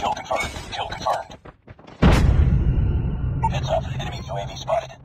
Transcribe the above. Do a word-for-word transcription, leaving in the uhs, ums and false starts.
Kill confirmed. Kill confirmed. Heads up. Enemy U A V spotted.